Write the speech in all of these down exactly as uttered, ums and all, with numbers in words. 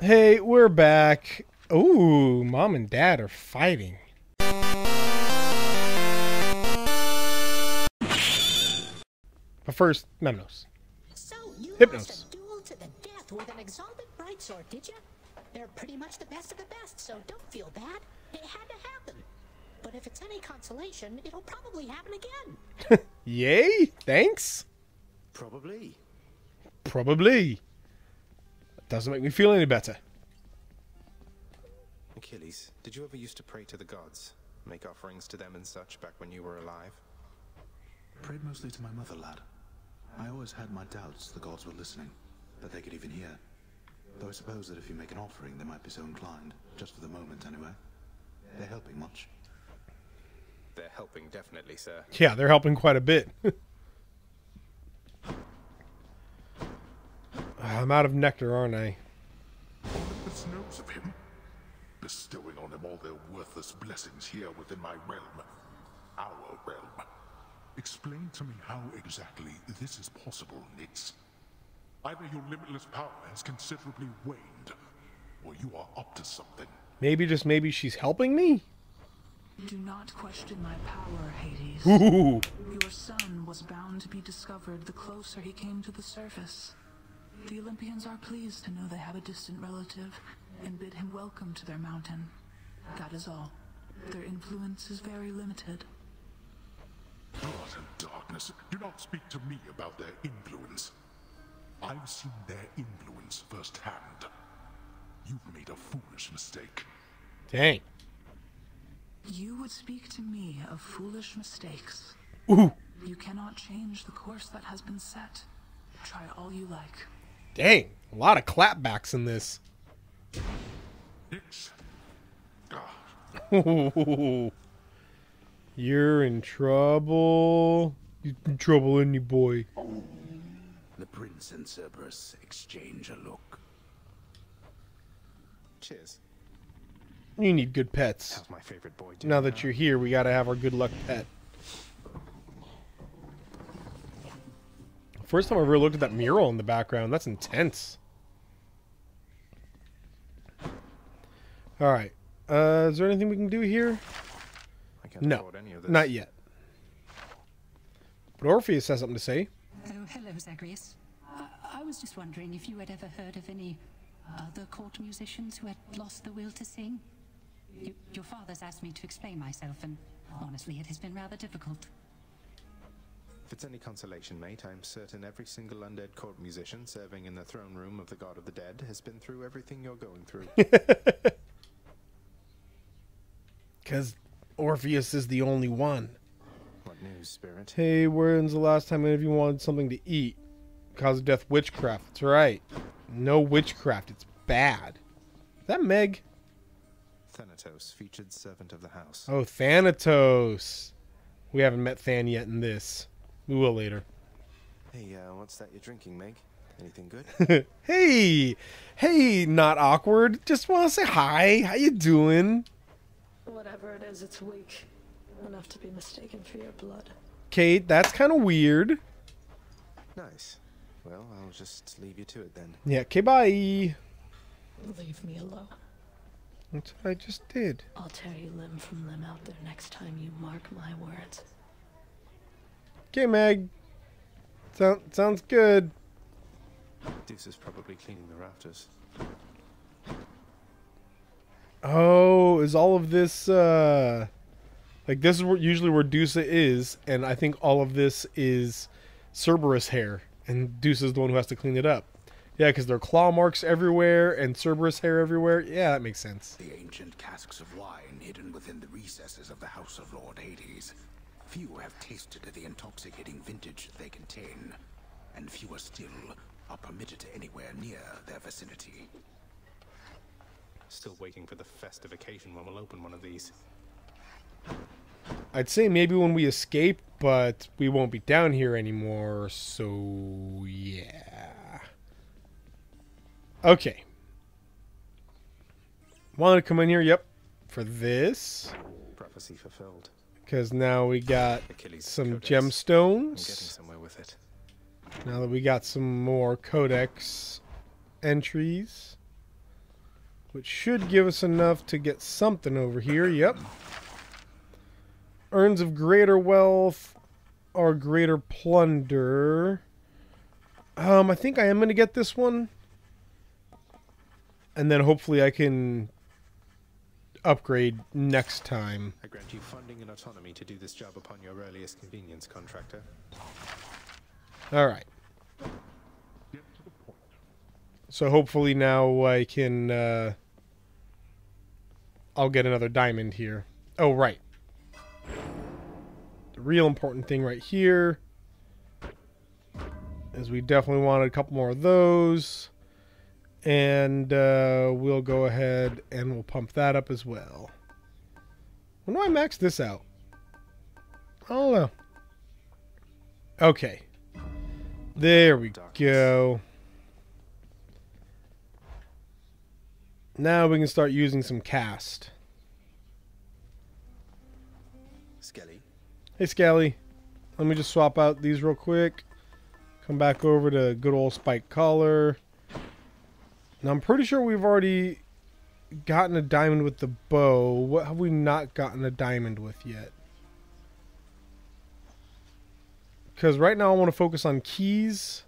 Hey, we're back. Ooh, mom and dad are fighting. But first, Memnos. So you Hypnos. A duel to the death with an exalted bright sword, did you? They're pretty much the best of the best, so don't feel bad. It had to happen. But if it's any consolation, it'll probably happen again. Yay! Thanks. Probably. Probably. Doesn't make me feel any better. Achilles, did you ever used to pray to the gods? Make offerings to them and such back when you were alive? Prayed mostly to my mother, lad. I always had my doubts the gods were listening, that they could even hear. Though I suppose that if you make an offering, they might be so inclined, just for the moment anyway. They're helping much. They're helping definitely, sir. Yeah, they're helping quite a bit. I'm out of nectar, aren't I? Olympus knows of him, bestowing on him all their worthless blessings here within my realm, our realm. Explain to me how exactly this is possible, Nyx. Either your limitless power has considerably waned, or you are up to something. Maybe, just maybe, she's helping me? Do not question my power, Hades. Ooh. Your son was bound to be discovered the closer he came to the surface. The Olympians are pleased to know they have a distant relative and bid him welcome to their mountain. That is all. Their influence is very limited. God and darkness, do not speak to me about their influence. I've seen their influence firsthand. You've made a foolish mistake. Dang. You would speak to me of foolish mistakes. Ooh. You cannot change the course that has been set. Try all you like. Dang, a lot of clapbacks in this. Oh, you're in trouble. You're in trouble, ain't you, boy? The prince and Cerberus exchange a look. Cheers. You need good pets. How's my favorite boy doing now that you're here, we gotta have our good luck pet. First time I ever looked at that mural in the background. That's intense. All right. Uh, is there anything we can do here? I can't no, any of this. Not yet. But Orpheus has something to say. Oh, hello, Zagreus. I, I was just wondering if you had ever heard of any other court musicians who had lost the will to sing. You, your father's asked me to explain myself, and honestly, it has been rather difficult. If it's any consolation, mate, I'm certain every single undead court musician serving in the throne room of the god of the dead has been through everything you're going through. Because Orpheus is the only one. What news, spirit? Hey, when's the last time any of you wanted something to eat? Cause of death, witchcraft. That's right. No witchcraft. It's bad. Is that Meg? Thanatos, featured servant of the house. Oh, Thanatos. We haven't met Than yet in this. We will later. Hey, uh, what's that you're drinking, Meg? Anything good? hey! Hey, not awkward. Just want to say hi. How you doing? Whatever it is, it's weak. Enough to be mistaken for your blood. Kate, that's kind of weird. Nice. Well, I'll just leave you to it then. Yeah, okay, bye. Leave me alone. That's what I just did. I'll tear you limb from limb out there next time, you mark my words. Okay, Meg. So sounds good. Dusa's probably cleaning the rafters. Oh, is all of this, uh... like, this is where, usually where Dusa is, and I think all of this is Cerberus hair, and Dusa's the one who has to clean it up. Yeah, because there are claw marks everywhere and Cerberus hair everywhere. Yeah, that makes sense. The ancient casks of wine hidden within the recesses of the house of Lord Hades. Few have tasted the intoxicating vintage they contain, and fewer still are permitted anywhere near their vicinity. Still waiting for the festive occasion when we'll open one of these. I'd say maybe when we escape, but we won't be down here anymore, so yeah. Okay. Wanted to come in here, yep, for this. Prophecy fulfilled. Because now we got Achilles some codex. Gemstones. I'm getting somewhere with it. Now that we got some more codex entries. which should give us enough to get something over here. Yep. Urns of greater wealth or greater plunder. Um, I think I am going to get this one. And then hopefully I can upgrade next time. I grant you funding and autonomy to do this job upon your earliest convenience, contractor. All right. So hopefully now I can, uh, I'll get another diamond here. Oh, right. The real important thing right here is we definitely wanted a couple more of those. And uh, we'll go ahead and we'll pump that up as well. When do I max this out? I don't know. Okay. There we go. Now we can start using some cast. Skelly. Hey, Skelly. Let me just swap out these real quick. Come back over to good old Spike Collar. Now, I'm pretty sure we've already gotten a diamond with the bow. What have we not gotten a diamond with yet? Because right now I want to focus on keys.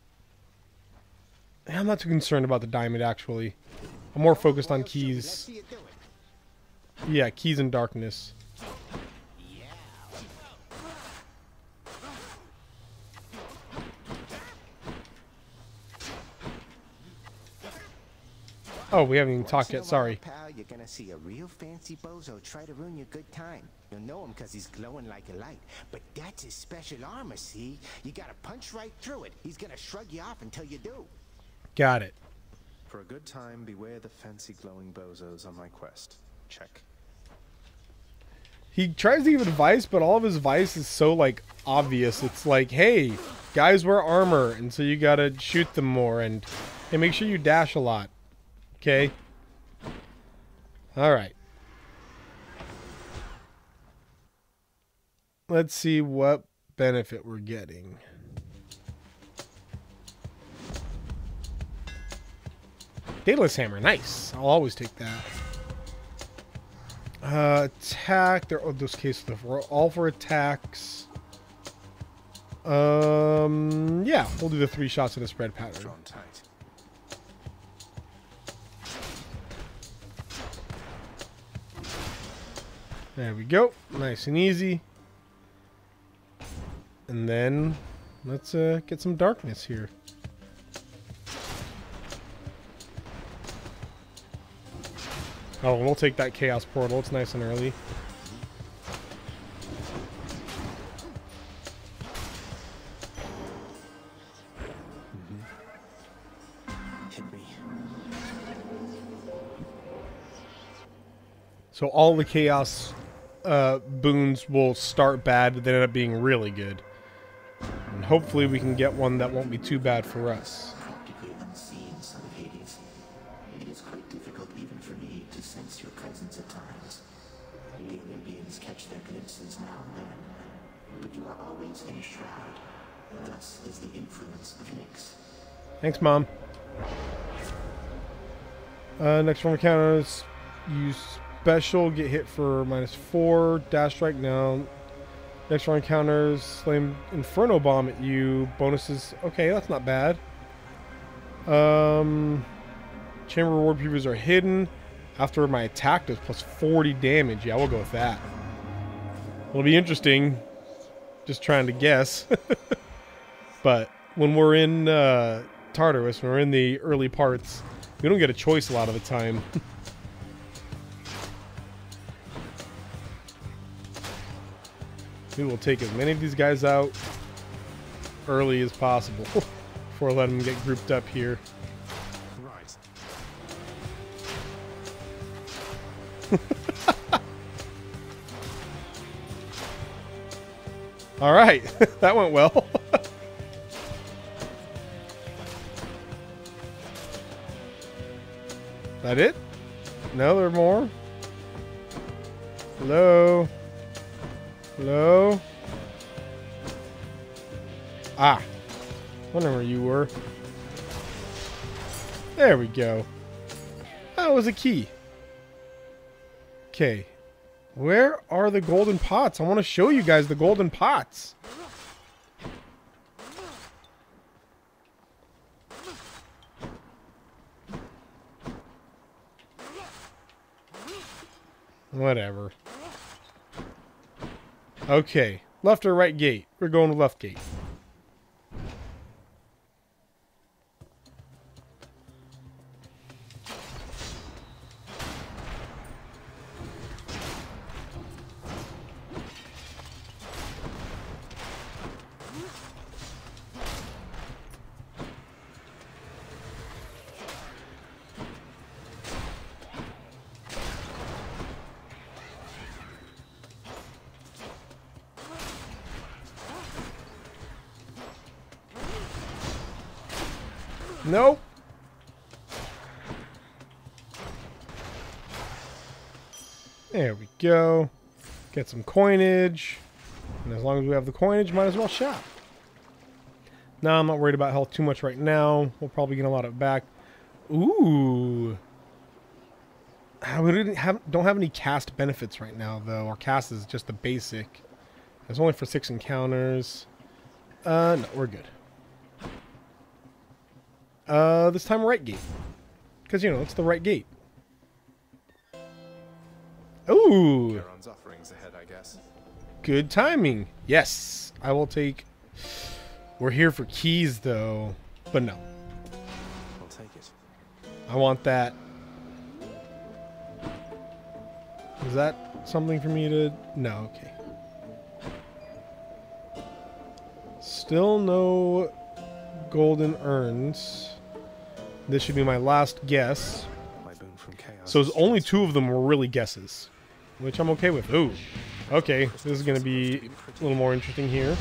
I'm not too concerned about the diamond, actually. I'm more focused on keys. Yeah, keys and darkness. Oh, we haven't even talked yet. Sorry. Pal, you're gonna see a real fancy bozo try to ruin your good time. You'll know him because he's glowing like a light. But that's his special armor, see? You gotta punch right through it. He's gonna shrug you off until you do. Got it. For a good time, beware the fancy glowing bozos on my quest. Check. He tries to give advice, but all of his advice is so, like, obvious. It's like, hey, guys wear armor, and so you gotta shoot them more, and, and make sure you dash a lot. Okay. All right. Let's see what benefit we're getting. Daedalus Hammer. Nice. I'll always take that. Uh, attack. There are those cases that were all for attacks. Um, yeah. We'll do the three shots of the spread pattern. There we go. Nice and easy. And then let's uh, get some darkness here. Oh, we'll take that chaos portal. It's nice and early. So all the chaos uh, boons will start bad, but they end up being really good. And hopefully we can get one that won't be too bad for us. Practically unseen, son of Hades. It is quite difficult even for me to sense your presence at times. The Olympians catch their glimpses now and then, but you are always in a shroud. Thus is the influence of Nyx. Thanks, Mom. Uh, next one we count is use... Special, get hit for minus four, dash strike now. Next round counters, slam Inferno Bomb at you. Bonuses, okay, that's not bad. Um, Chamber Reward previews are hidden. After my attack does plus forty damage. Yeah, we'll go with that. It'll be interesting. Just trying to guess. But when we're in uh, Tartarus, when we're in the early parts, we don't get a choice a lot of the time. We will take as many of these guys out early as possible before letting them get grouped up here. Right. All right, that went well. That it? No, there are more. Hello. Hello? Ah. I wonder where you were. There we go. I that was a key. Okay. Where are the golden pots? I want to show you guys the golden pots. Whatever. Okay. Left or right gate? We're going to left gate. Nope. There we go. Get some coinage. And as long as we have the coinage, might as well shop. Now, I'm not worried about health too much right now. We'll probably get a lot of it back. Ooh. We didn't have, don't have any cast benefits right now, though. Our cast is just the basic. It's only for six encounters. Uh, no, we're good. Uh, this time right gate. Because, you know, it's the right gate. Ooh! Charon's offerings ahead, I guess. Good timing. Yes. I will take... We're here for keys, though. But no. I'll take it. I want that. Is that something for me to... No, okay. Still no golden urns. This should be my last guess. My boon from chaos. So only two of them were really guesses, which I'm okay with. Ooh. Okay, this is going to be a little more interesting here.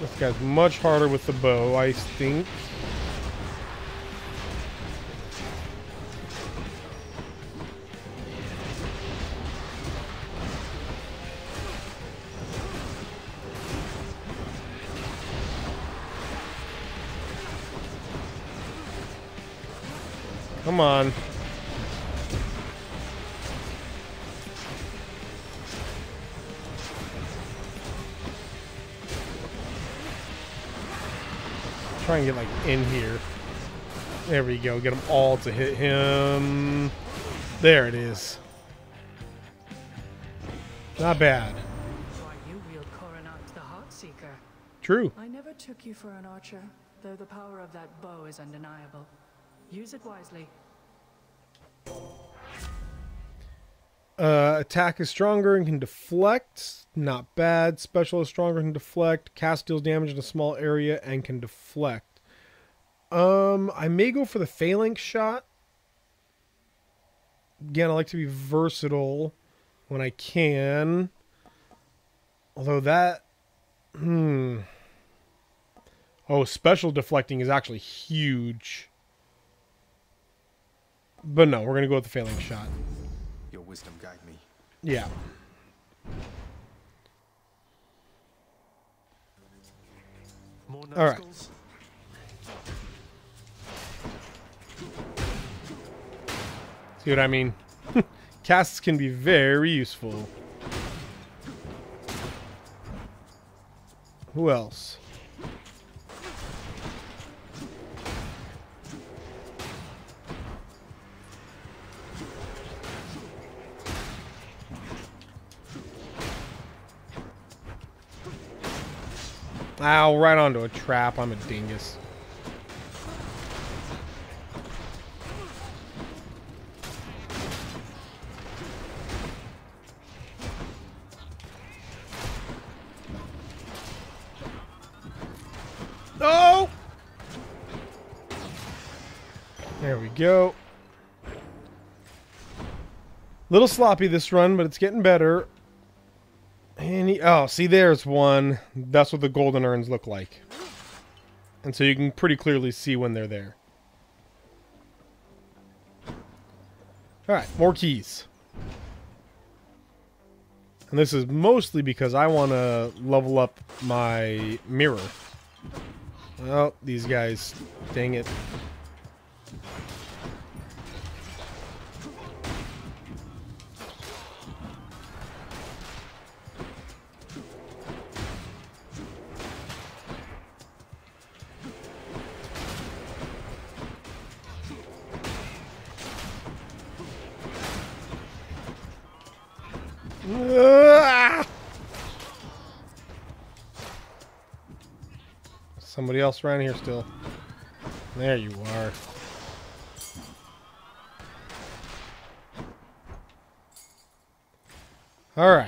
This guy's much harder with the bow, I think. Come on. Try and get like in here. There we go. Get them all to hit him. There it is. Not bad. Are you real Coronacht the Heartseeker? True. I never took you for an archer, though the power of that bow is undeniable. Use it wisely. Uh, attack is stronger and can deflect. Not bad. Special is stronger and can deflect. Cast deals damage in a small area and can deflect. Um, I may go for the phalanx shot. Again, I like to be versatile when I can. Although that... Hmm. Oh, special deflecting is actually huge. But no, we're going to go with the failing shot. Your wisdom guide me. Yeah. More All right. See what I mean? Casts can be very useful. Who else? Ow, right onto a trap. I'm a dingus. No! There we go. Little sloppy this run, but it's getting better. Any, oh, see, there's one. That's what the golden urns look like. And so you can pretty clearly see when they're there. Alright, more keys. And this is mostly because I want to level up my mirror. Oh, these guys. Dang it. Somebody else around here still. There you are. All right.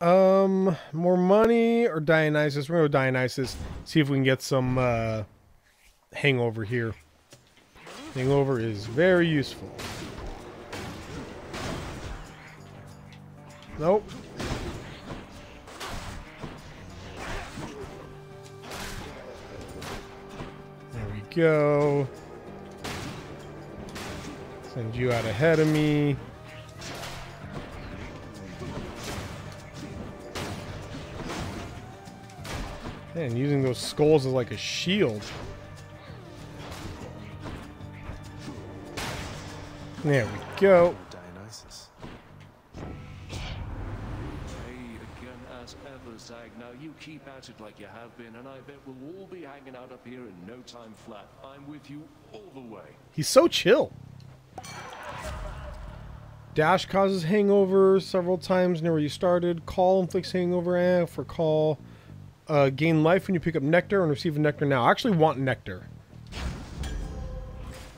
Um, more money or Dionysus? We're gonna go Dionysus. See if we can get some uh, hangover here. Hangover is very useful. Nope. Go. Send you out ahead of me. And using those skulls as like a shield. There we go. Dionysus. I again as ever, Zag. Now you keep at it like you have been, and I bet we'll all be hanging out up here in no time flat. I'm with you all the way. He's so chill. Dash causes hangover several times near where you started. Call inflicts hangover eh, for call. Uh, gain life when you pick up nectar and receive a nectar now. I actually want nectar.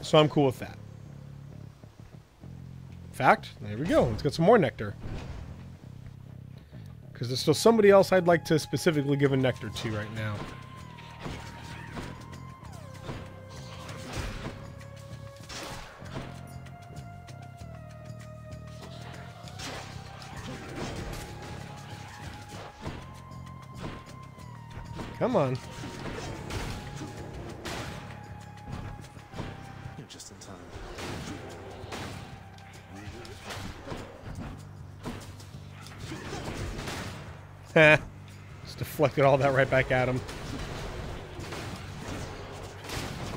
So I'm cool with that. In fact, there we go. Let's get some more nectar. Because there's still somebody else I'd like to specifically give a nectar to right now. Come on. You're just in time. Heh. Just deflected all that right back at him.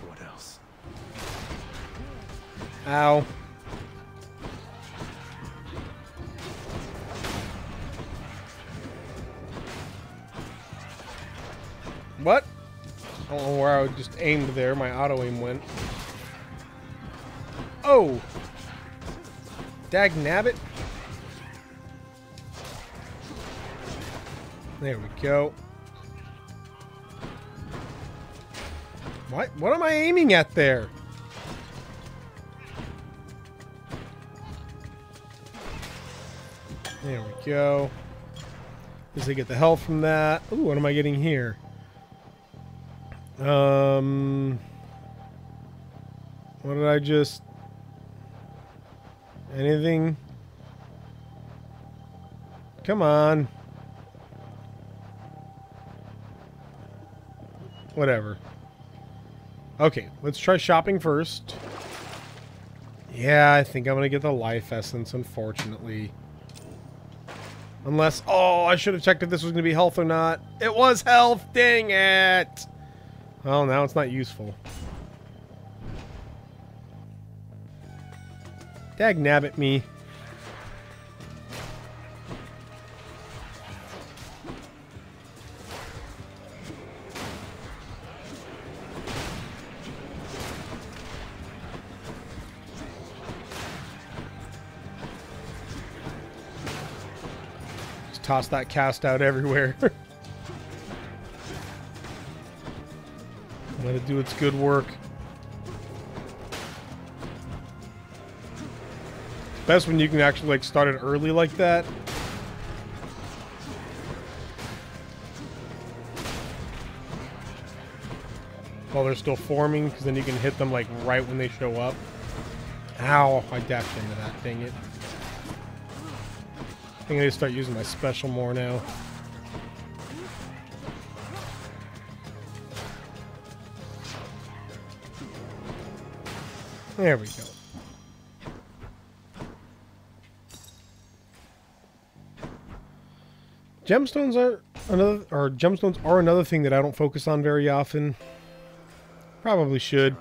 What else? Ow. What? I don't know where I just aimed there. My auto aim went. Oh! Dag nabbit. There we go. What? What am I aiming at there? There we go. Does he get the health from that? Ooh, what am I getting here? Um, what did I just? Anything? Come on. Whatever. Okay, let's try shopping first. Yeah, I think I'm gonna get the life essence, unfortunately. Unless, oh, I should have checked if this was gonna be health or not. It was health, dang it! Well, now it's not useful. Dag-nab at me. Just toss that cast out everywhere. Let it do its good work. It's best when you can actually like start it early like that. While they're still forming, because then you can hit them like right when they show up. Ow, I dashed into that, dang it. I think I need to start using my special more now. There we go. Gemstones are another, or gemstones are another thing that I don't focus on very often. Probably should.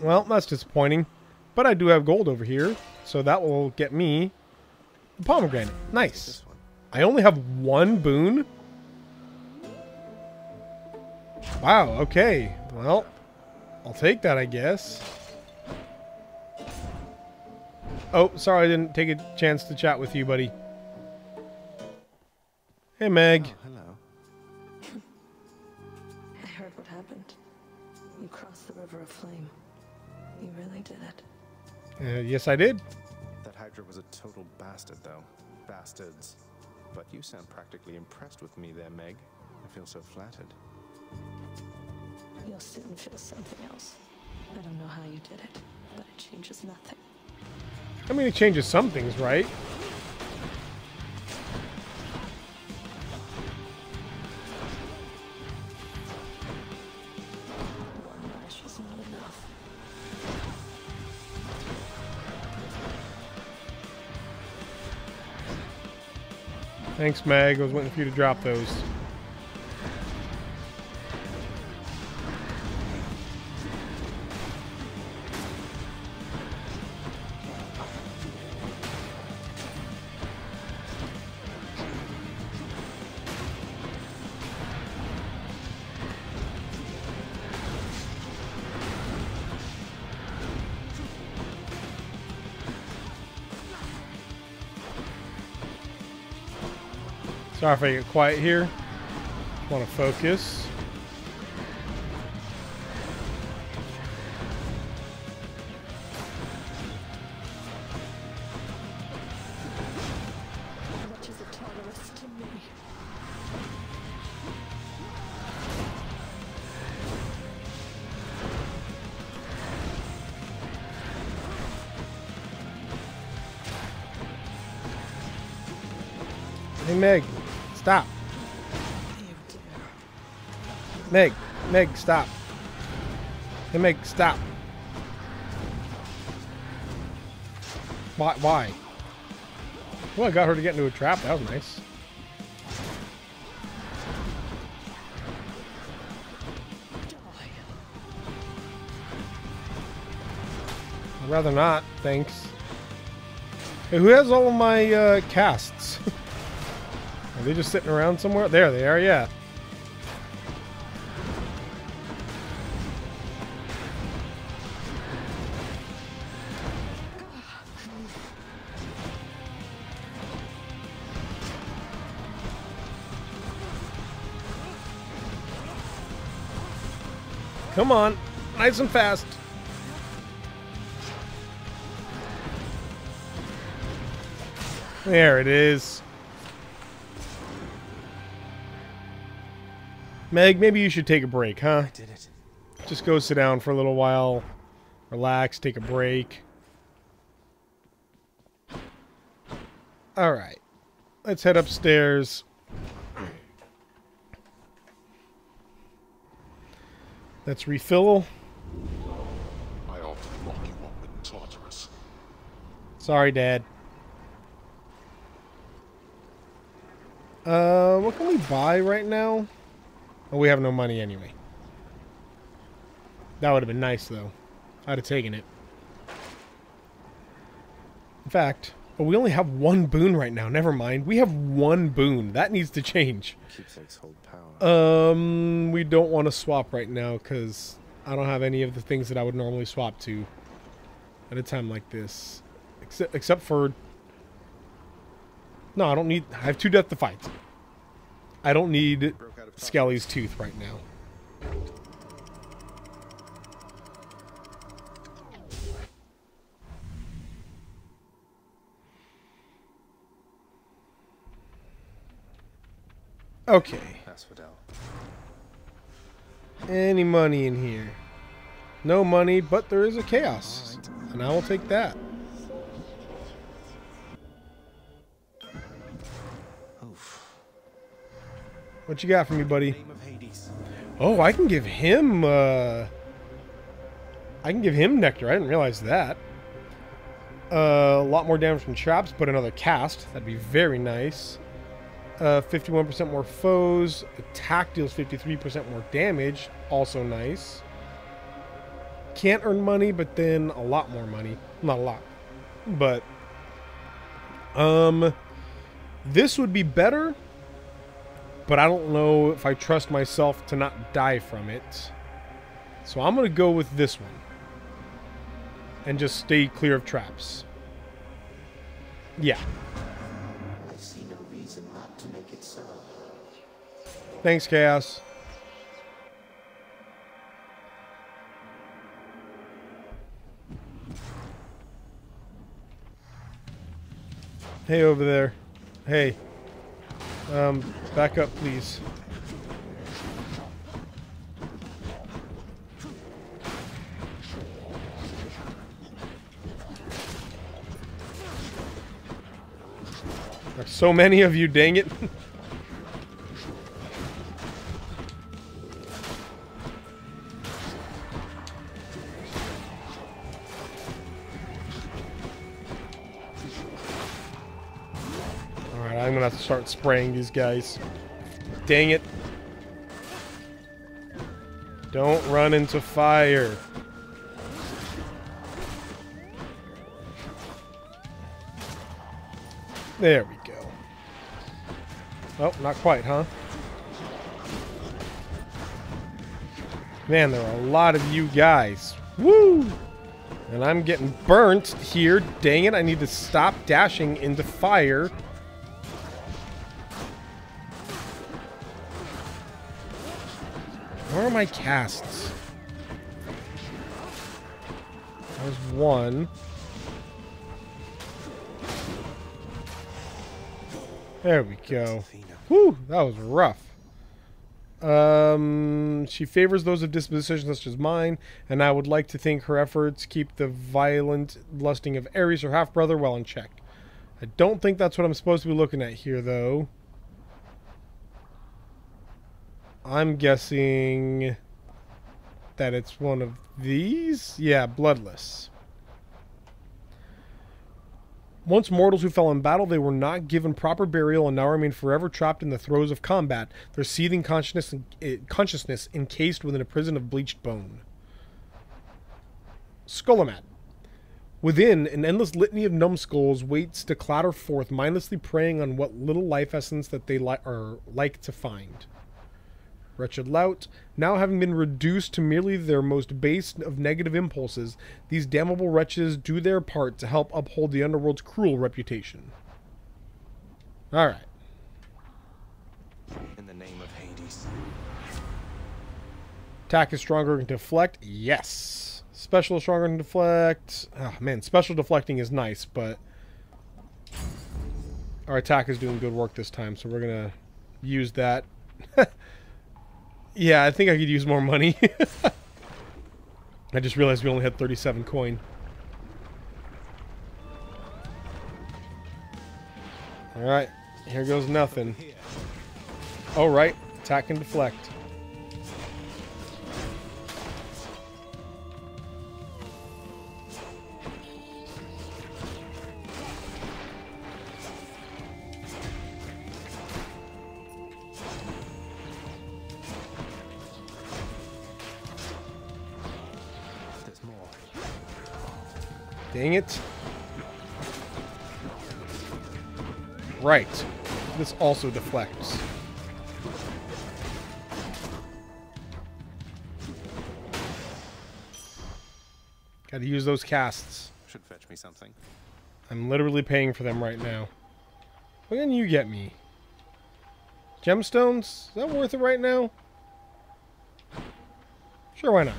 Well, that's disappointing. But I do have gold over here, so that will get me a pomegranate. Nice. I only have one boon? Wow, okay. Well, I'll take that, I guess. Oh, sorry I didn't take a chance to chat with you, buddy. Hey, Meg. Oh, hello. I heard what happened. You crossed the river of flame. You really did it. Uh, yes, I did. That Hydra was a total bastard, though. Bastards. But you sound practically impressed with me there, Meg. I feel so flattered. You'll soon feel something else. I don't know how you did it, but it changes nothing. I mean, it changes some things, right? One lash is not enough. Thanks, Meg. I was waiting for you to drop those. Sorry if I get quiet here. Want to focus. What is a Tartarus to me? Hey, Meg. Stop. Meg, Meg, stop. Hey, Meg, stop. Why? Why? Well, I got her to get into a trap. That was nice. I'd rather not. Thanks. Hey, who has all of my uh, casts? Are they just sitting around somewhere? There they are, yeah. Come on, nice and fast. There it is. Meg, maybe you should take a break, huh? I did it. Just go sit down for a little while. Relax, take a break. Alright. Let's head upstairs. Let's refill. I ought to lock you up in Tartarus. Sorry, Dad. Uh, what can we buy right now? Oh, we have no money anyway. That would have been nice, though. I'd have taken it. In fact, oh, we only have one boon right now. Never mind. We have one boon. That needs to change. Keepsakes hold power. Um, we don't want to swap right now because I don't have any of the things that I would normally swap to at a time like this. Except, except for... No, I don't need... I have two death defiance. I don't need... Skelly's tooth right now. Okay. Asphodel. Any money in here? No money, but there is a chaos, right. And I will take that. What you got for me, buddy? Oh, I can give him, uh... I can give him nectar. I didn't realize that. Uh, a lot more damage from traps, but another cast. That'd be very nice. uh, fifty-one percent more foes. Attack deals fifty-three percent more damage. Also nice. Can't earn money, but then a lot more money. Not a lot, but um, this would be better, but I don't know if I trust myself to not die from it. So I'm going to go with this one and just stay clear of traps. Yeah. I see no reason not to make it so. Thanks, Chaos. Hey, over there. Hey. Um, back up, please. There's so many of you, dang it. I'm gonna have to start spraying these guys. Dang it. Don't run into fire. There we go. Oh, not quite, huh? Man, there are a lot of you guys. Woo! And I'm getting burnt here. Dang it, I need to stop dashing into fire. Where are my casts? There's one. There we go. Whew, that was rough. Um, she favors those of disposition such as mine, and I would like to think her efforts keep the violent lusting of Ares, her half-brother, well in check. I don't think that's what I'm supposed to be looking at here, though. I'm guessing that it's one of these. Yeah, bloodless. Once mortals who fell in battle, they were not given proper burial and now remain forever trapped in the throes of combat, their seething consciousness, consciousness encased within a prison of bleached bone. Skolomat. Within, an endless litany of numbskulls waits to clatter forth, mindlessly preying on what little life essence that they li- are like to find. Wretched lout, now having been reduced to merely their most base of negative impulses, these damnable wretches do their part to help uphold the underworld's cruel reputation. All right. In the name of Hades. Attack is stronger than deflect. Yes. Special is stronger than deflect. Ah, oh, man, special deflecting is nice, but our attack is doing good work this time, so we're gonna use that. Yeah, I think I could use more money. I just realized we only had thirty-seven coin. Alright, here goes nothing. Alright, attack and deflect. Dang it. Right. This also deflects. Gotta use those casts. Should fetch me something. I'm literally paying for them right now. What can you get me? Gemstones? Is that worth it right now? Sure, why not?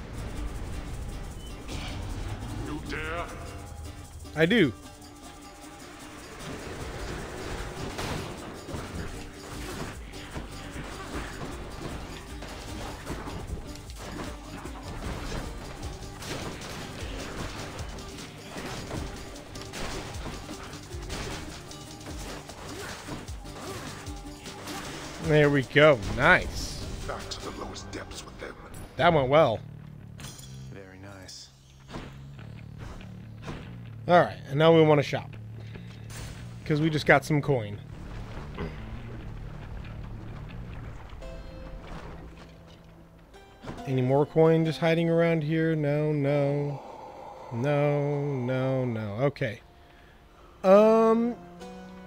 You dare? I do. There we go. Nice. Back to the lowest depths with them. That went well. Alright, and now we want to shop. Because we just got some coin. Any more coin just hiding around here? No, no. No, no, no. Okay. Um.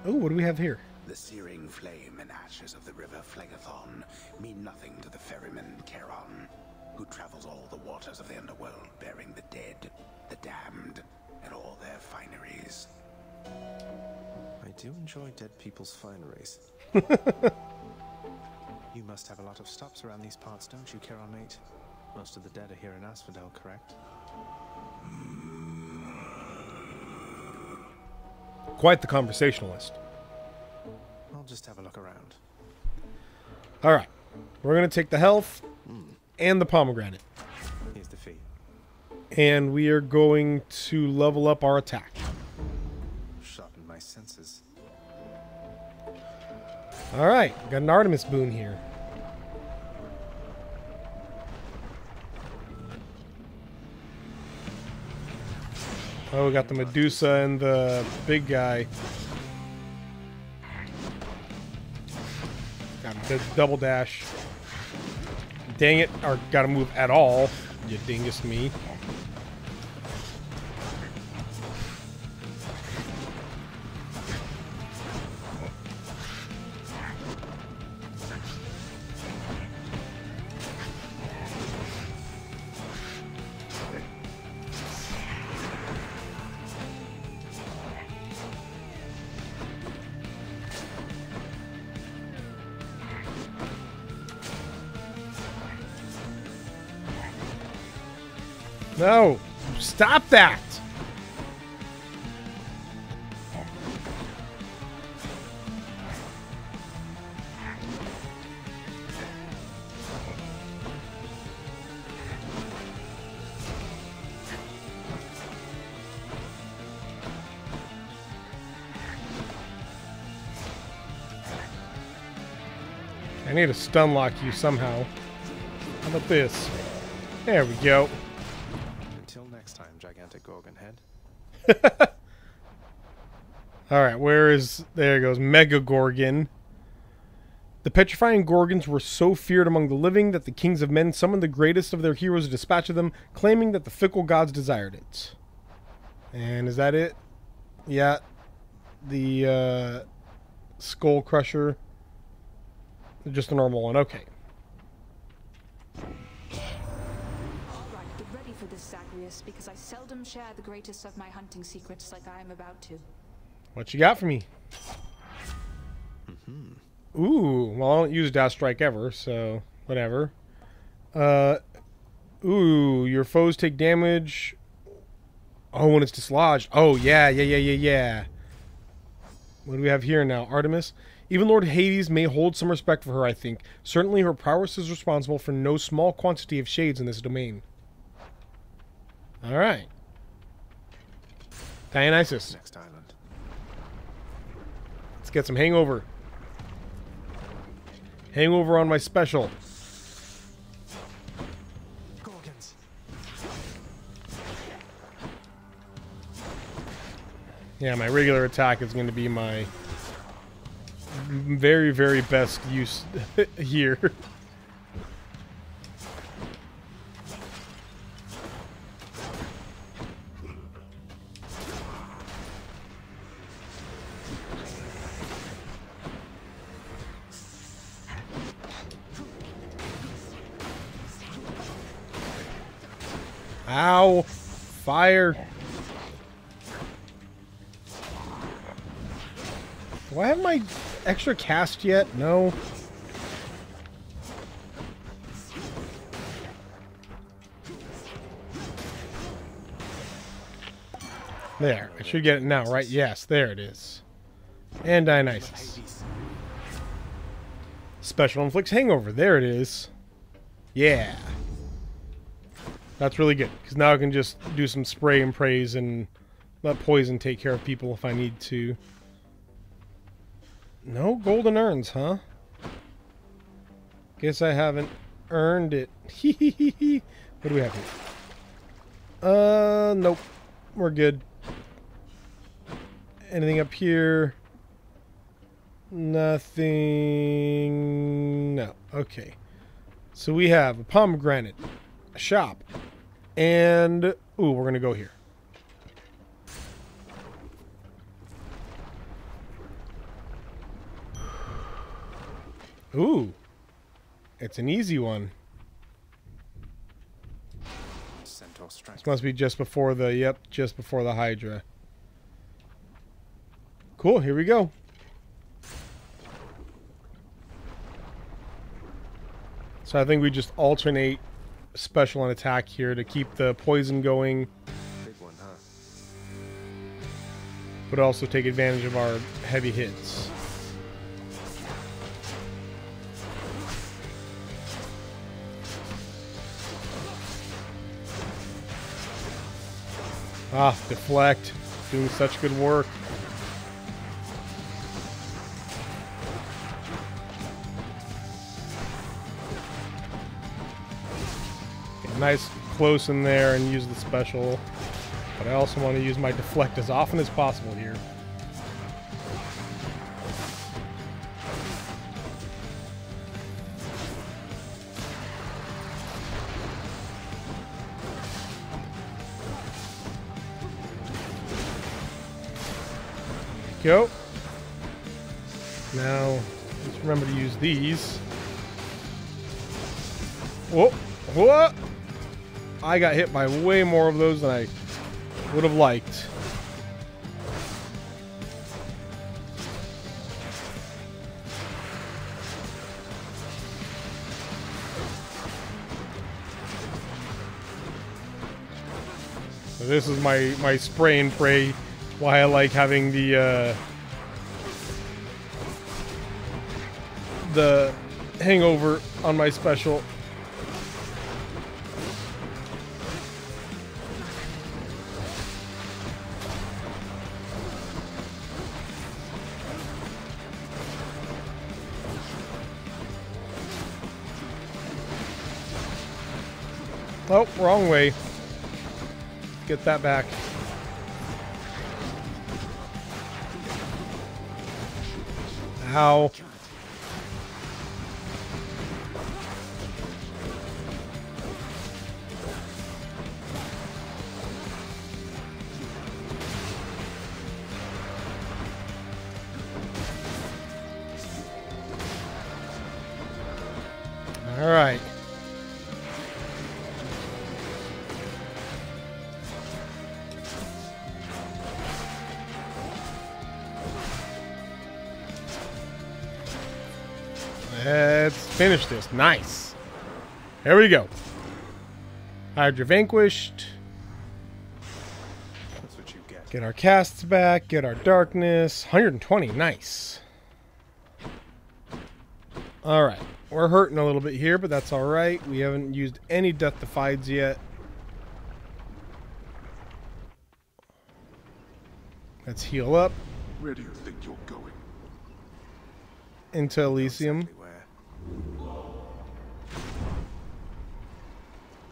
Oh, what do we have here? The searing flame and ashes of the river Phlegethon mean nothing to the ferryman Charon, who travels all the waters of the underworld bearing the dead, the damned, and all their fineries. I do enjoy dead people's fineries. You must have a lot of stops around these parts, don't you, Charon, mate? Most of the dead are here in Asphodel, correct? Quite the conversationalist. I'll just have a look around. All right. We're going to take the health mm. and the pomegranate. Here's the fee. And we are going to level up our attack. Sharpen my senses. All right. Got an Artemis boon here. Oh, we got the Medusa and the big guy. Got the double dash. Dang it, or gotta move at all, you dingus me. No! Stop that! I need to stun lock you somehow. How about this? There we go. Gigantic Gorgon head. Alright, where is... There it goes. Mega Gorgon. The petrifying Gorgons were so feared among the living that the kings of men summoned the greatest of their heroes to dispatch of them, claiming that the fickle gods desired it. And is that it? Yeah. The uh, Skull Crusher. Just a normal one. Okay. Because I seldom share the greatest of my hunting secrets like I am about to. What you got for me? Mm-hmm. Ooh, well, I don't use dash strike ever, so whatever. Uh, ooh, your foes take damage. Oh, when it's dislodged. Oh, yeah, yeah, yeah, yeah, yeah. What do we have here now? Artemis? Even Lord Hades may hold some respect for her, I think. Certainly her prowess is responsible for no small quantity of shades in this domain. All right, Dionysus. Next island. Let's get some hangover. Hangover on my special. Gorgons. Yeah, my regular attack is going to be my very, very best use here. Ow! Fire! Do I have my extra cast yet? No. There. I should get it now, right? Yes, there it is. And Dionysus. Special inflicts hangover. There it is. Yeah. That's really good, because now I can just do some spray and praise and let poison take care of people if I need to. No golden urns, huh? Guess I haven't earned it. Hee. What do we have here? Uh, nope. We're good. Anything up here? Nothing. No. Okay. So we have a pomegranate, a shop, and ooh, we're going to go here. Ooh, it's an easy one. This must be just before the, yep, just before the Hydra. Cool, here we go. So I think we just alternate special and attack here to keep the poison going. Big one, huh? But also take advantage of our heavy hits. Ah, deflect. Doing such good work. Nice close in there and use the special, but I also want to use my deflect as often as possible here. There we go. Now just remember to use these. Whoa, whoa. I got hit by way more of those than I would have liked. So this is my, my spray and pray, why I like having the, uh, the hangover on my special. Oh, wrong way. Get that back. Ow. All right. Finish this. Nice. Here we go. Hydra vanquished. That's what you get. Get our casts back. Get our darkness. one hundred twenty. Nice. All right. We're hurting a little bit here, but that's all right. We haven't used any Death Defieds yet. Let's heal up. Where do you think you're going? Into Elysium.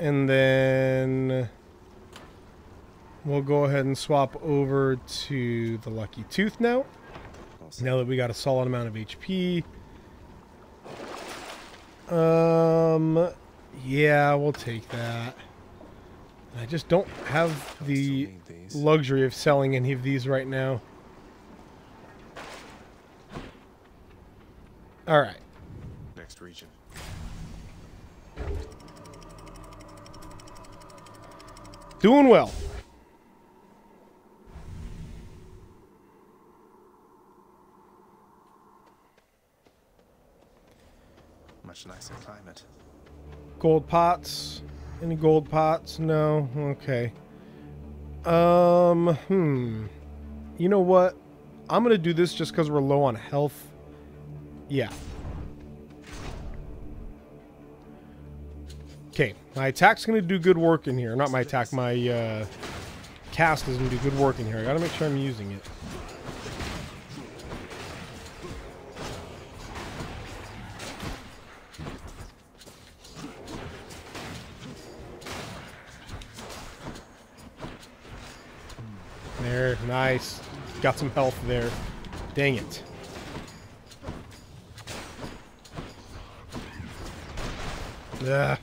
And then we'll go ahead and swap over to the Lucky Tooth now. Awesome. Now that we got a solid amount of H P. Um, yeah, we'll take that. I just don't have the luxury of selling any of these right now. All right. Next region. Doing well. Much nicer climate. Gold pots. Any gold pots? No. Okay. Um, hmm. You know what? I'm going to do this just because we're low on health. Yeah. Okay, my attack's going to do good work in here. Not my attack, my uh, cast is going to do good work in here. I got to make sure I'm using it. There, nice. Got some health there. Dang it. Ugh.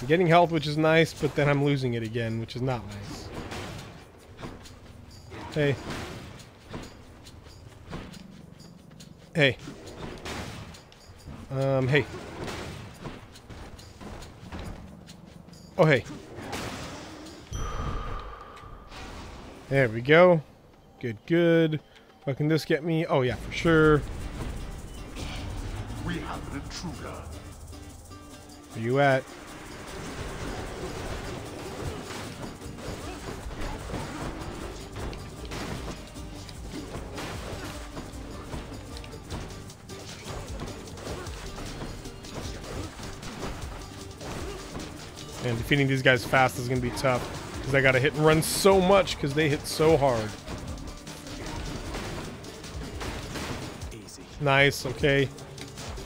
I'm getting health, which is nice, but then I'm losing it again, which is not nice. Hey. Hey. Um, hey. Oh, hey. There we go. Good, good. What can this get me? Oh, yeah, for sure. We have an intruder. Where you at? And defeating these guys fast is going to be tough, because I got to hit and run so much, because they hit so hard. Easy. Nice, okay.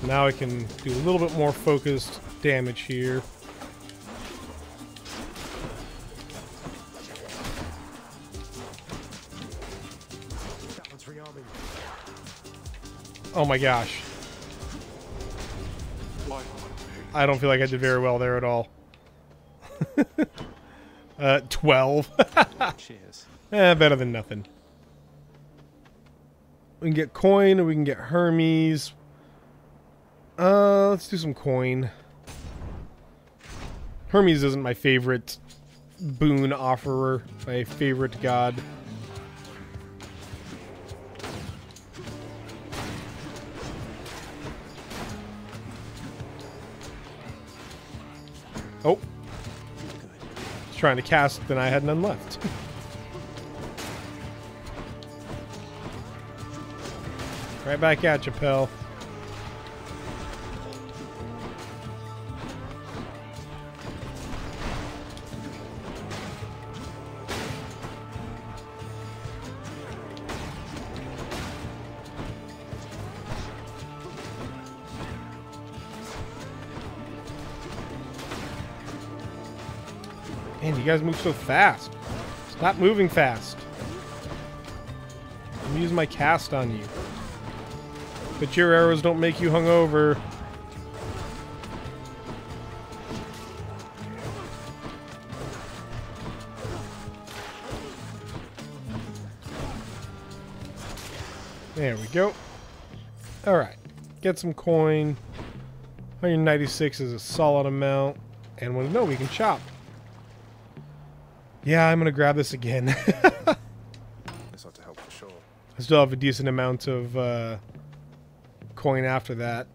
Now I can do a little bit more focused damage here. Oh my gosh. I don't feel like I did very well there at all. uh, twelve. Cheers. Eh, better than nothing. We can get coin, or we can get Hermes. Uh, let's do some coin. Hermes isn't my favorite boon offerer, my favorite god. Oh. Trying to cast, then I had none left. Right back at you, pal. You guys move so fast. Stop moving fast. I'm using my cast on you. But your arrows don't make you hungover. There we go. Alright. Get some coin. one ninety-six is a solid amount. And when no, we can chop. Yeah, I'm going to grab this again. This ought to help for sure. I still have a decent amount of uh, coin after that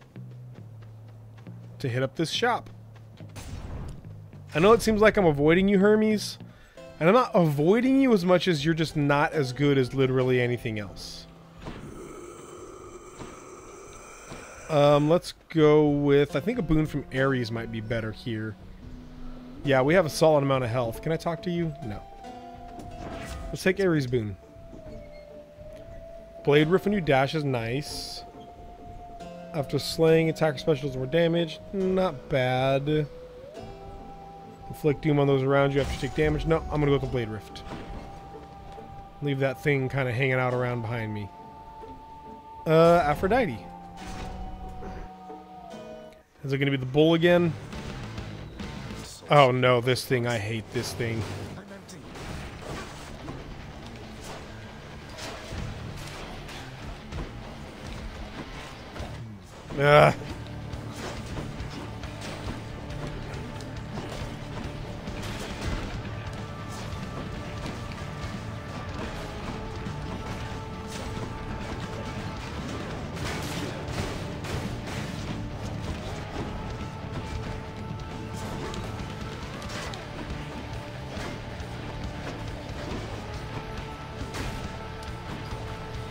to hit up this shop. I know it seems like I'm avoiding you, Hermes. And I'm not avoiding you as much as you're just not as good as literally anything else. Um, let's go with... I think a boon from Ares might be better here. Yeah, we have a solid amount of health. Can I talk to you? No. Let's take Ares' boon. Blade riff when you dash is nice. After slaying, attacker specials were damaged. Not bad. Inflict doom on those around you after you take damage. No, I'm going to go with the blade rift. Leave that thing kind of hanging out around behind me. Uh, Aphrodite. Is it going to be the bull again? Oh no, this thing. I hate this thing. Ugh.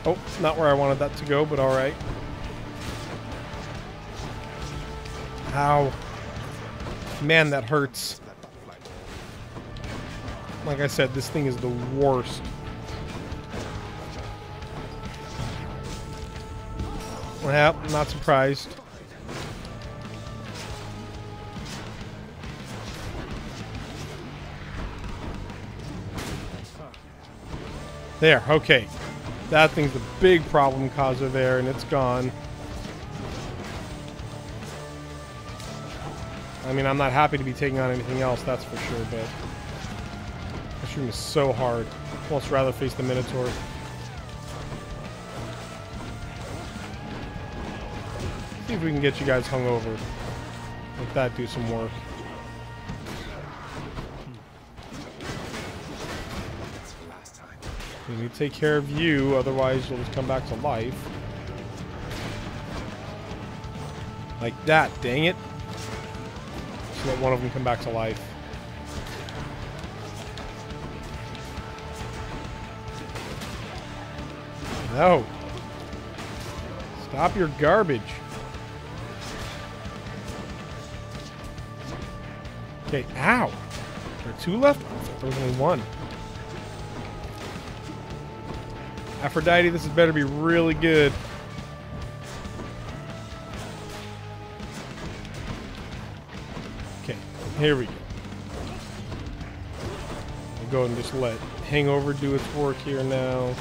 Oh, not where I wanted that to go, but alright. Ow. Man, that hurts. Like I said, this thing is the worst. Well, not surprised. There, okay. That thing's the big problem causer there, and it's gone. I mean, I'm not happy to be taking on anything else, that's for sure, but this room is so hard. I'd almost rather face the Minotaur. See if we can get you guys hungover. Let that do some work. We need to take care of you, otherwise you'll just come back to life. Like that, dang it. Just let one of them come back to life. No. Stop your garbage. Okay, ow. There are two left? There's only one. Aphrodite, this is better be really good. Okay, here we go. We'll go and just let Hangover do its work here now.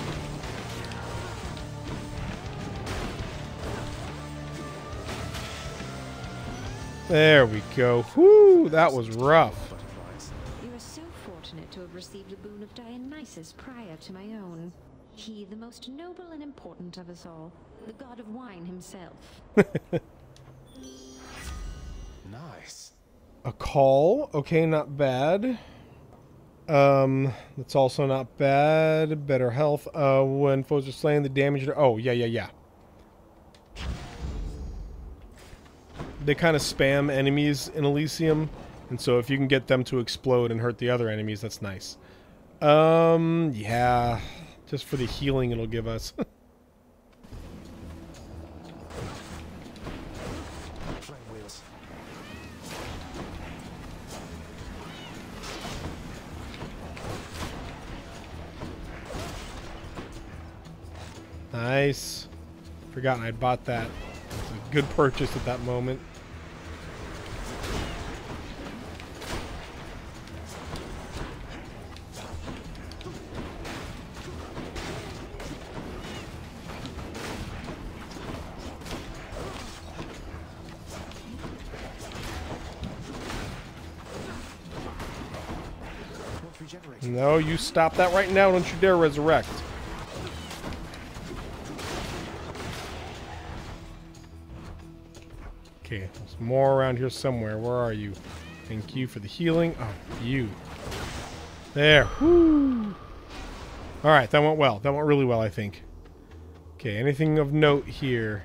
There we go. Whoo, that was rough. You are so fortunate to have received the boon of Dionysus prior to my own. He, the most noble and important of us all, the god of wine himself. Nice. A call. Okay, not bad. Um, that's also not bad. Better health. Uh, when foes are slain, the damage. To oh, yeah, yeah, yeah. They kind of spam enemies in Elysium, and so if you can get them to explode and hurt the other enemies, that's nice. Um, yeah, just for the healing it'll give us. Nice. Forgotten I bought that. It's a good purchase at that moment. No, you stop that right now. Don't you dare resurrect. Okay, there's more around here somewhere. Where are you? Thank you for the healing. Oh, you. There. Woo. All right, that went well. That went really well, I think. Okay, anything of note here?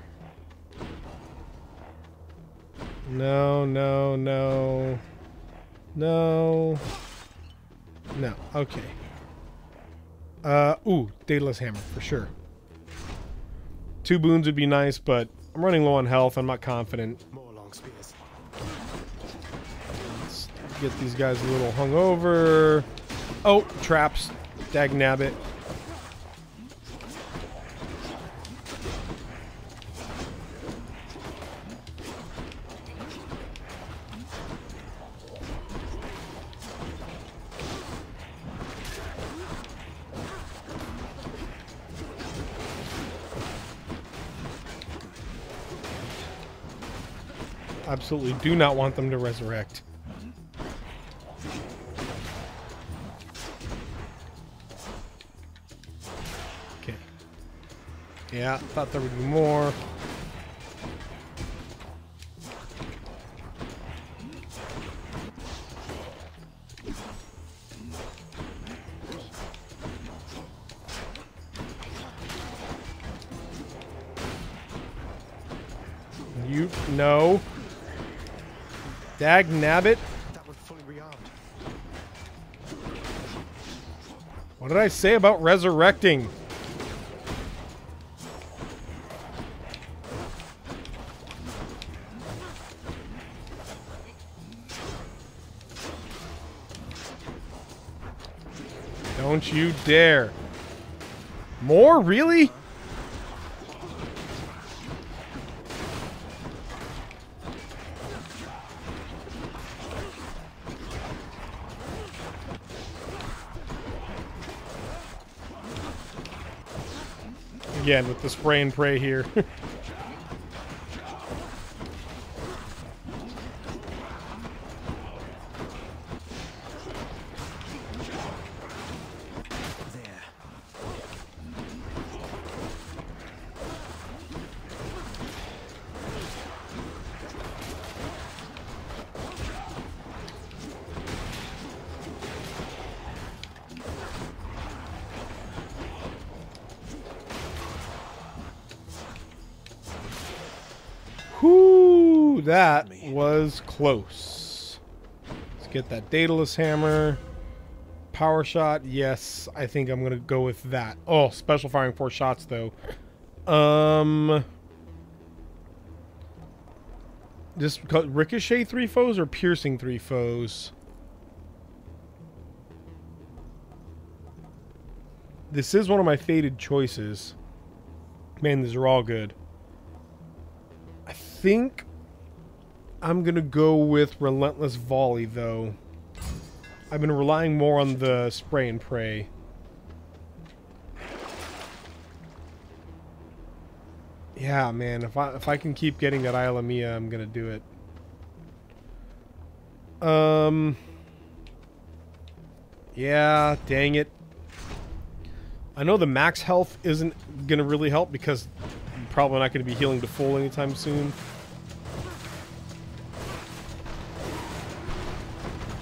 No, no, no. No. No, okay. Uh, ooh, Daedalus Hammer, for sure. Two boons would be nice, but I'm running low on health. I'm not confident. Let's get these guys a little hungover. Oh, traps. Dagnabbit. Absolutely do not want them to resurrect. Okay. Yeah, thought there would be more. You know. Dag nabbit. What did I say about resurrecting? Don't you dare. More? Really? Again, with the spray and pray here. Ooh, that was close. Let's get that Daedalus hammer. Power shot. Yes, I think I'm going to go with that. Oh, special firing four shots, though. Um... Just ricochet three foes or piercing three foes? This is one of my fated choices. Man, these are all good. I think I'm going to go with relentless volley, though. I've been relying more on the spray and pray. Yeah, man, if I, if I can keep getting that Isla Mia, I'm going to do it. Um, yeah, dang it. I know the max health isn't going to really help because I'm probably not going to be healing to full anytime soon.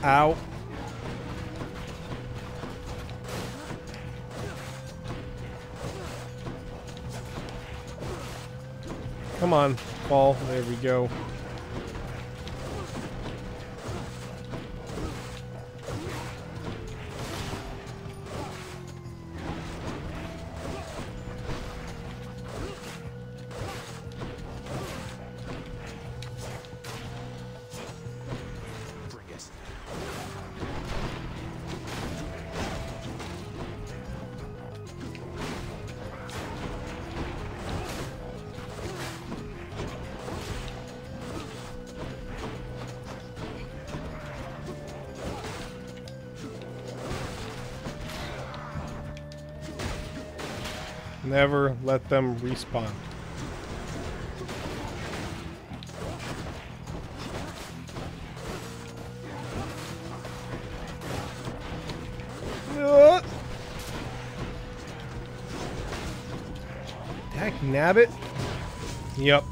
Ow. Come on, fall. There we go. Never let them respawn. Uh. Heck, nabbit. Yep.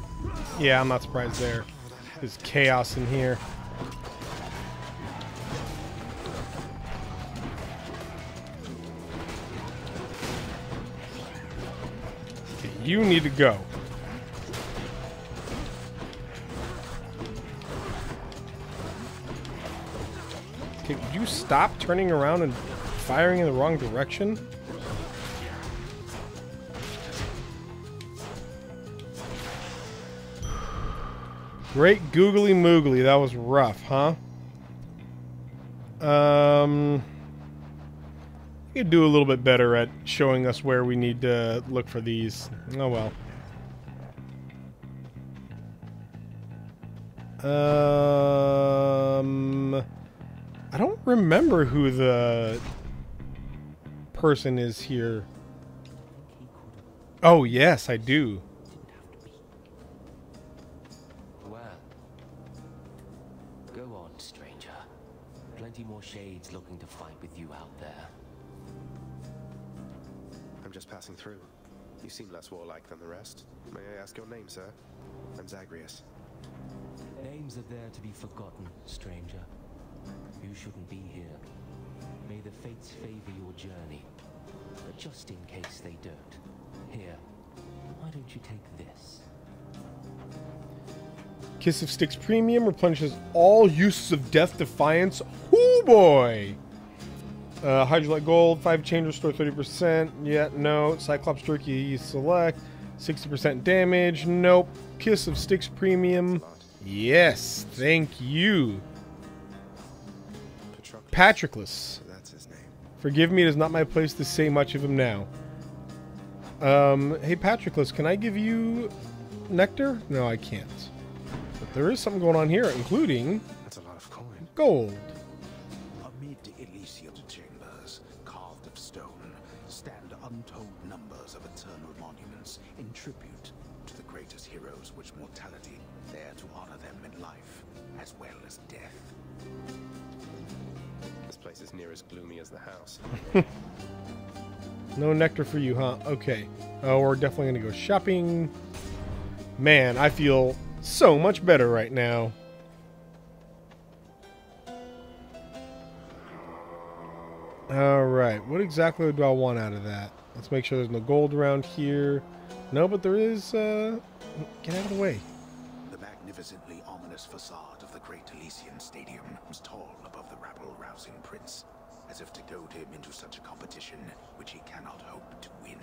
Yeah, I'm not surprised there. There's chaos in here. You need to go. Okay, would you stop turning around and firing in the wrong direction? Great googly moogly. That was rough, huh? Um... You could do a little bit better at showing us where we need to look for these. Oh well. Um, I don't remember who the person is here. Oh yes, I do. Well, go on, stranger. Plenty more shades looking to fight with you out there. I'm just passing through. You seem less warlike than the rest. May I ask your name, sir? I'm Zagreus. Names are there to be forgotten, stranger. You shouldn't be here. May the fates favor your journey. But just in case they don't, here, why don't you take this? Kiss of Styx Premium replenishes all uses of Death Defiance. Hoo boy! Uh, Hydrolite Gold, five chain restore thirty percent, yeah, no. Cyclops Turkey select, sixty percent damage, nope. Kiss of Styx Premium, yes, thank you. Patroclus. Patroclus. That's his name. Forgive me, it is not my place to say much of him now. Um, hey Patroclus, can I give you nectar? No, I can't. But there is something going on here, including... That's a lot of coin. Gold. Tribute to the greatest heroes which mortality there to honor them in life as well as death. This place is near as gloomy as the house. No nectar for you, huh? Okay. Oh, we're definitely gonna go shopping. Man, I feel so much better right now. Alright, what exactly do I want out of that? Let's make sure there's no gold around here. No, but there is, uh... Get out of the way. The magnificently honored enormous facade of the great Elysian Stadium was tall above the rabble, rousing prince, as if to goad him into such a competition which he cannot hope to win.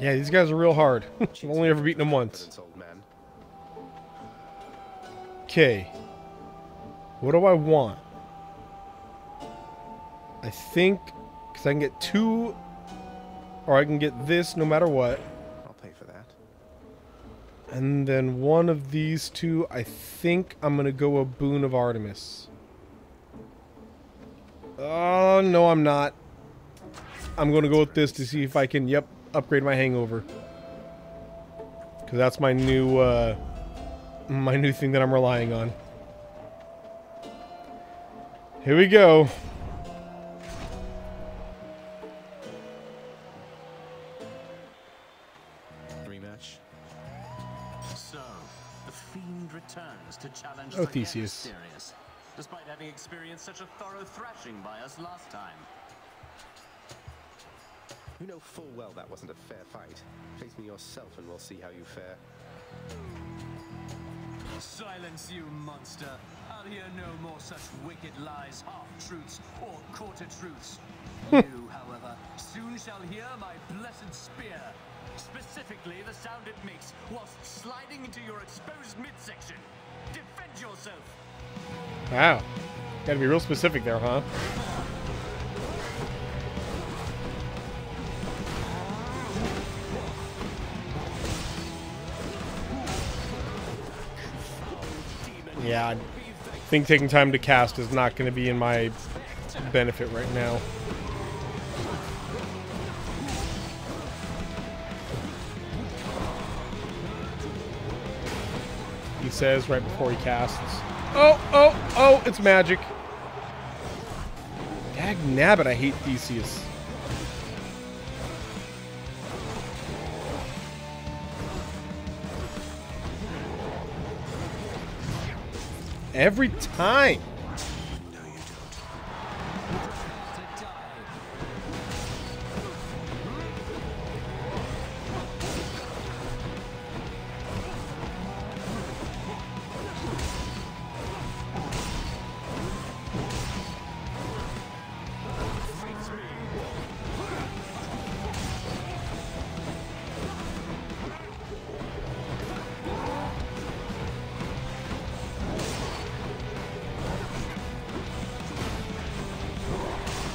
Yeah, these guys are real hard. I've only ever beaten them once. Okay. What do I want? I think, because I can get two, or I can get this no matter what. I'll pay for that. And then one of these two, I think I'm going to go a Boon of Artemis. Oh, uh, no, I'm not. I'm going to go with this to see if I can, yep, upgrade my hangover. Because that's my new, uh, my new thing that I'm relying on. Here we go. Rematch. So, the fiend returns to challenge oh, Theseus. Mysterious, despite having experienced such a thorough thrashing by us last time. You know full well that wasn't a fair fight. Face me yourself and we'll see how you fare. Silence, you monster. I'll hear no more such wicked lies, half-truths, or quarter-truths. You, however, soon shall hear my blessed spear. Specifically, the sound it makes whilst sliding into your exposed midsection. Defend yourself! Wow. Gotta be real specific there, huh? Yeah, I think taking time to cast is not going to be in my benefit right now. He says right before he casts. Oh, oh, oh, it's magic. Dag nabbit, I hate Theseus. Every time. No, you don't.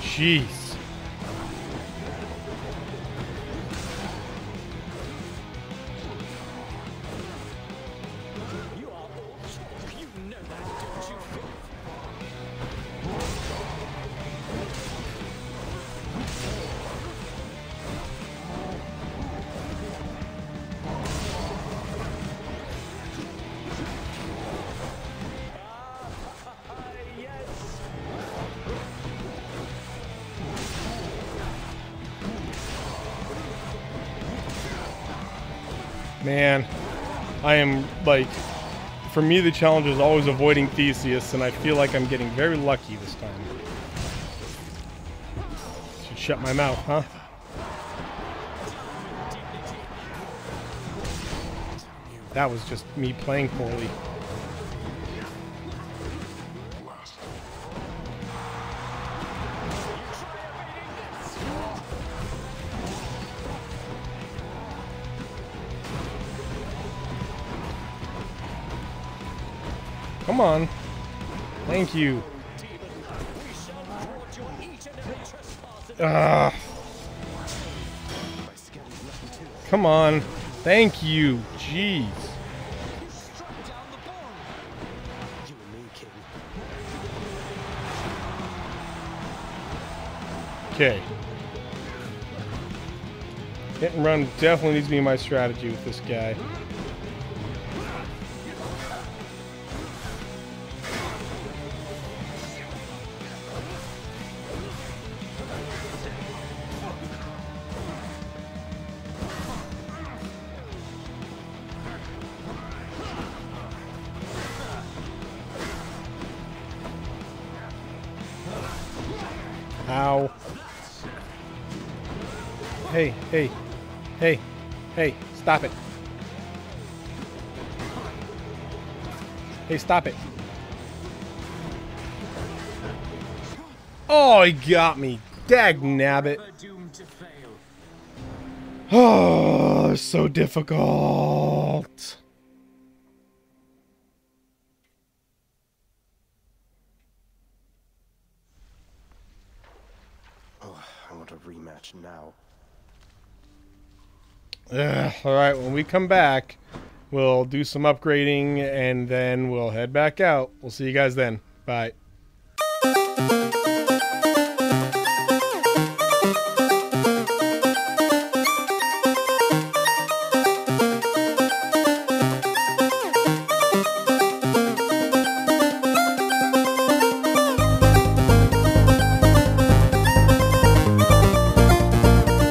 Jeez. You are all you know that, don't you feel? Yes. Man, I am, like, for me the challenge is always avoiding Theseus, and I feel like I'm getting very lucky this time. Should shut my mouth, huh? That was just me playing poorly. Come on. Thank you. Ugh. Come on. Thank you. Jeez. Okay. Hit and run definitely needs to be my strategy with this guy. Ow. Hey, hey, hey, hey, stop it. Hey, stop it. Oh, he got me. Dagnabbit. Oh, so difficult. Oh, I want a rematch now. Ugh, all right, when we come back, we'll do some upgrading and then we'll head back out. We'll see you guys then. Bye.